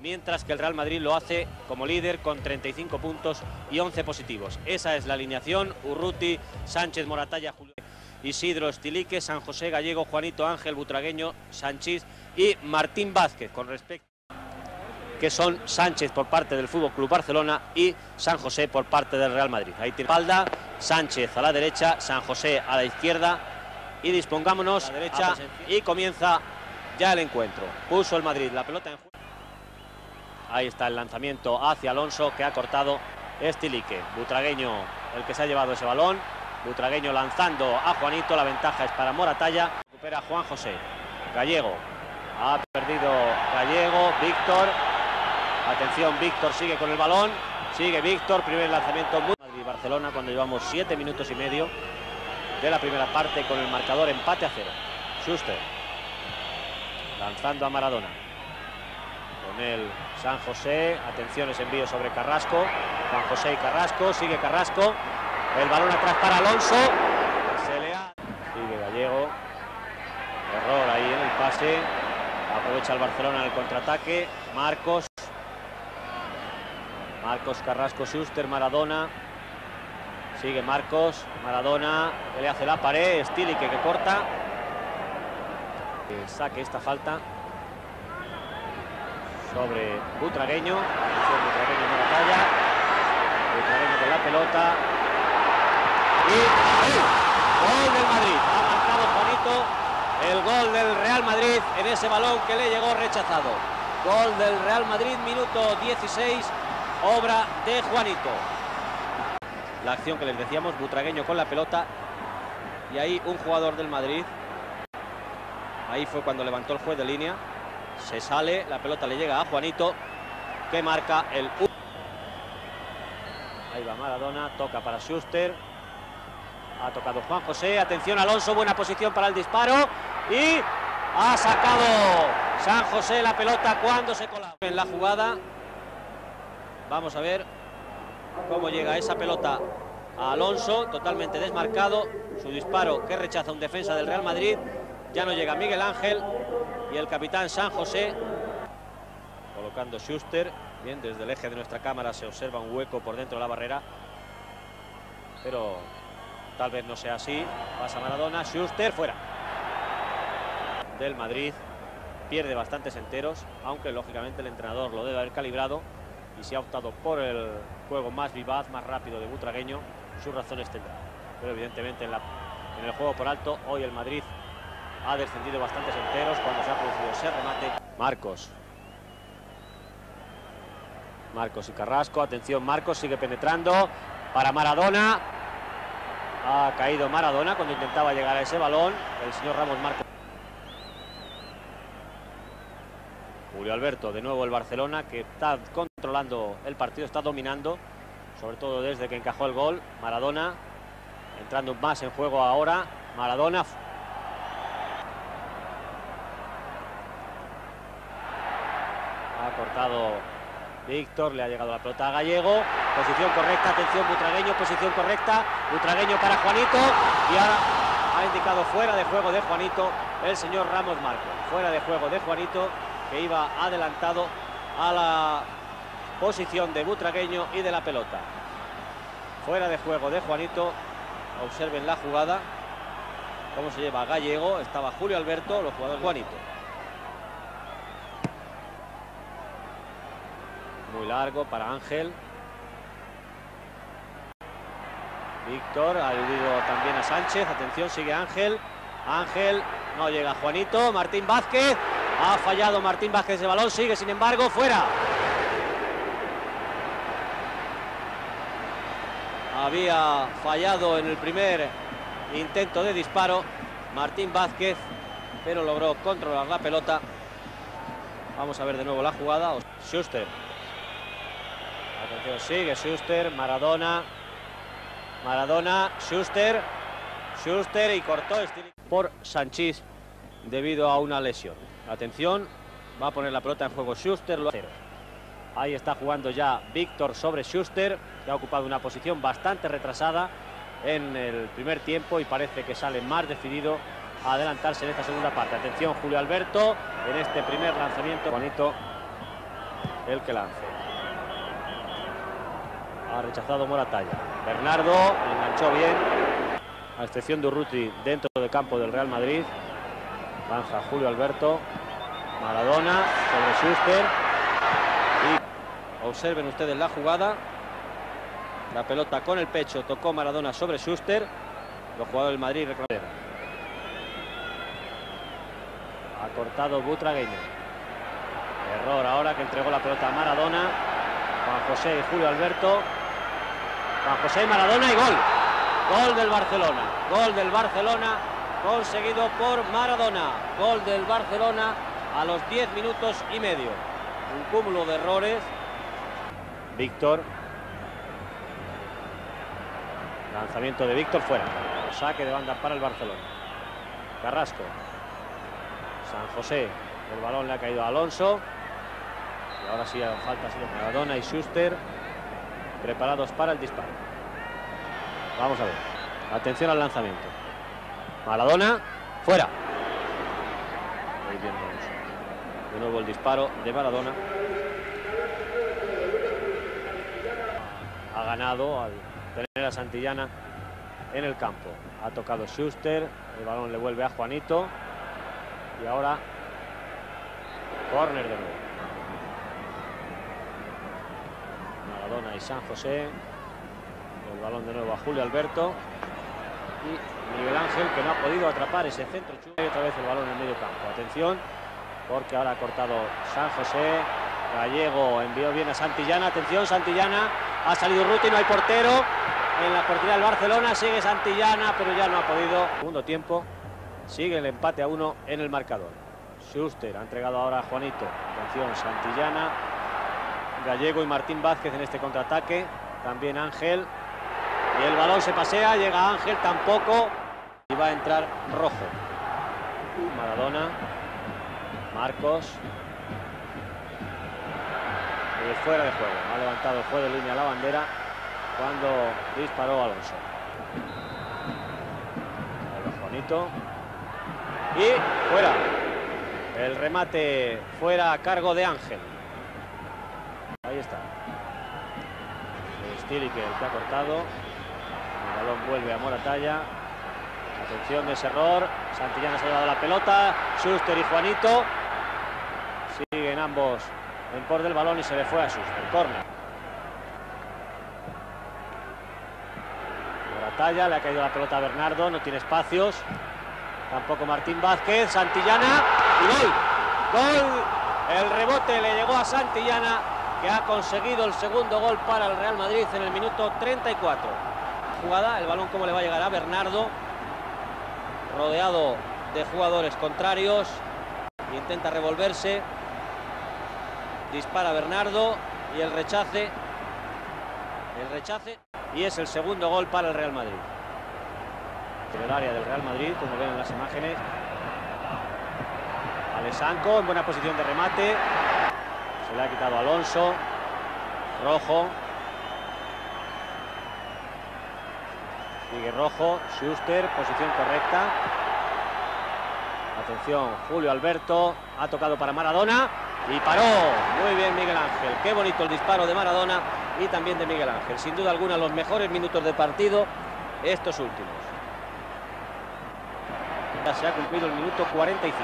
mientras que el Real Madrid lo hace como líder con 35 puntos y 11 positivos. Esa es la alineación: Urruti, Sánchez, Moratalla, Julio, Isidro, Estilique, San José, Gallego, Juanito, Ángel, Butragueño, Sanchís y Martín Vázquez, con respecto que son Sánchez por parte del FC Barcelona y San José por parte del Real Madrid. Ahí tiene espalda, Sánchez a la derecha, San José a la izquierda, y dispongámonos a la derecha y comienza ya el encuentro. Puso el Madrid la pelota en juego. Ahí está el lanzamiento hacia Alonso, que ha cortado Stielike. Butragueño el que se ha llevado ese balón. Butragueño lanzando a Juanito, la ventaja es para Moratalla. Recupera Juan José. Gallego, ha perdido Gallego, Víctor. Atención, Víctor sigue con el balón, sigue Víctor, primer lanzamiento. Madrid-Barcelona cuando llevamos 7 minutos y medio de la primera parte con el marcador empate a 0. Schuster lanzando a Maradona. Con el San José, atención, ese envío sobre Carrasco. Juan José y Carrasco, sigue Carrasco. El balón atrás para Alonso. Se le ha... Sigue Gallego. Error ahí en el pase. Aprovecha el Barcelona en el contraataque. Marcos. Marcos, Carrasco, Schuster, Maradona. Sigue Marcos, Maradona, que le hace la pared, Stielike que corta. Que saque esta falta sobre Butragueño. Butragueño en la talla. Butragueño con la pelota. Y gol del Madrid. Ha marcado Juanito el gol del Real Madrid en ese balón que le llegó rechazado. Gol del Real Madrid, minuto 16. Obra de Juanito. La acción que les decíamos, Butragueño con la pelota. Y ahí un jugador del Madrid. Ahí fue cuando levantó el juez de línea. Se sale, la pelota le llega a Juanito, que marca el 1. Ahí va Maradona, toca para Schuster. Ha tocado Juan José, atención Alonso, buena posición para el disparo. Y ha sacado San José la pelota cuando se colaba en la jugada. Vamos a ver cómo llega esa pelota a Alonso, totalmente desmarcado. Su disparo que rechaza un defensa del Real Madrid. Ya no llega Miguel Ángel y el capitán San José. Colocando Schuster. Bien, desde el eje de nuestra cámara se observa un hueco por dentro de la barrera. Pero tal vez no sea así. Pasa Maradona, Schuster fuera. Del Madrid pierde bastantes enteros, aunque lógicamente el entrenador lo debe haber calibrado. Y si ha optado por el juego más vivaz, más rápido de Butragueño, sus razones tendrá. Pero evidentemente en el juego por alto, hoy el Madrid ha descendido bastantes enteros cuando se ha producido ese remate. Marcos. Marcos y Carrasco, atención Marcos, sigue penetrando para Maradona. Ha caído Maradona cuando intentaba llegar a ese balón. El señor Ramos marca. Julio Alberto, de nuevo el Barcelona, que está controlando el partido, está dominando, sobre todo desde que encajó el gol. Maradona, entrando más en juego ahora. Maradona. Ha cortado Víctor, le ha llegado la pelota a Gallego. Posición correcta, atención Butragueño, posición correcta. Butragueño para Juanito. Y ahora ha indicado fuera de juego de Juanito el señor Ramos Marcos. Fuera de juego de Juanito, que iba adelantado a la posición de Butragueño y de la pelota. Fuera de juego de Juanito. Observen la jugada, cómo se lleva Gallego. Estaba Julio Alberto, los jugadores. Juanito. Muy largo para Ángel. Víctor ha aludido también a Sánchez. Atención, sigue Ángel. Ángel, no llega Juanito. Martín Vázquez. Ha fallado Martín Vázquez de balón, sigue sin embargo, fuera. Había fallado en el primer intento de disparo Martín Vázquez, pero logró controlar la pelota. Vamos a ver de nuevo la jugada. Schuster. Atención, sigue Schuster, Maradona. Maradona, Schuster. Schuster y cortó por Sanchís debido a una lesión. Atención, va a poner la pelota en juego Schuster. Ahí está jugando ya Víctor sobre Schuster, que ha ocupado una posición bastante retrasada en el primer tiempo y parece que sale más decidido a adelantarse en esta segunda parte. Atención Julio Alberto en este primer lanzamiento. Bonito. el que lance. Ha rechazado Moratalla. Bernardo enganchó bien. A excepción de Urruti dentro del campo del Real Madrid. Lanza Julio Alberto. Maradona sobre Schuster. Y observen ustedes la jugada. La pelota con el pecho tocó Maradona sobre Schuster. Los jugadores del Madrid reclamaron. Ha cortado Butragueño. Error ahora que entregó la pelota a Maradona. Juan José y Julio Alberto. Juan José y Maradona y gol. Gol del Barcelona. Gol del Barcelona conseguido por Maradona. Gol del Barcelona a los 10 minutos y medio. Un cúmulo de errores. Víctor. Lanzamiento de Víctor fuera. Saque de banda para el Barcelona. Carrasco. San José. El balón le ha caído a Alonso. Y ahora sí falta Maradona y Schuster preparados para el disparo. Vamos a ver. Atención al lanzamiento. Maradona fuera. Muy bien, Alonso. De nuevo el disparo de Maradona. Ha ganado al tener a Santillana en el campo. Ha tocado Schuster. El balón le vuelve a Juanito. Y ahora córner de nuevo. Maradona y San José. El balón de nuevo a Julio Alberto. Y Miguel Ángel, que no ha podido atrapar ese centro. Y otra vez el balón en medio campo. Atención, porque ahora ha cortado San José. Gallego envió bien a Santillana. Atención, Santillana. Ha salido Urruti, no hay portero. En la portería del Barcelona sigue Santillana, pero ya no ha podido. Segundo tiempo. Sigue el empate a 1 en el marcador. Schuster ha entregado ahora a Juanito. Atención, Santillana, Gallego y Martín Vázquez en este contraataque. También Ángel. Y el balón se pasea, llega Ángel tampoco. Y va a entrar Rojo. Maradona. Marcos. Y fuera de juego. Ha levantado el juego de línea la bandera cuando disparó Alonso. Ahora Juanito. Y fuera. El remate fuera a cargo de Ángel. Ahí está. Stielike, el que ha cortado. El balón vuelve a Moratalla. Atención de ese error. Santillana se ha llevado la pelota. Schuster y Juanito. Siguen ambos en por del balón y se le fue a Schuster. Corner. Moratalla, le ha caído la pelota a Bernardo. No tiene espacios. Tampoco Martín Vázquez. Santillana. Y gol, gol, el rebote le llegó a Santillana, que ha conseguido el segundo gol para el Real Madrid en el minuto 34. Jugada, el balón como le va a llegar a Bernardo, rodeado de jugadores contrarios, intenta revolverse, dispara Bernardo y el rechace y es el segundo gol para el Real Madrid. En el área del Real Madrid, como ven en las imágenes. Alesanco en buena posición de remate. Se le ha quitado Alonso. Rojo. Sigue Rojo. Schuster, posición correcta. Atención, Julio Alberto. Ha tocado para Maradona. Y paró. Muy bien, Miguel Ángel. Qué bonito el disparo de Maradona y también de Miguel Ángel. Sin duda alguna, los mejores minutos de partido, estos últimos. Ya se ha cumplido el minuto 45.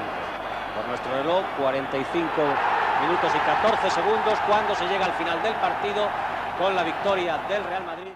Por nuestro reloj, 45 minutos y 14 segundos cuando se llega al final del partido con la victoria del Real Madrid.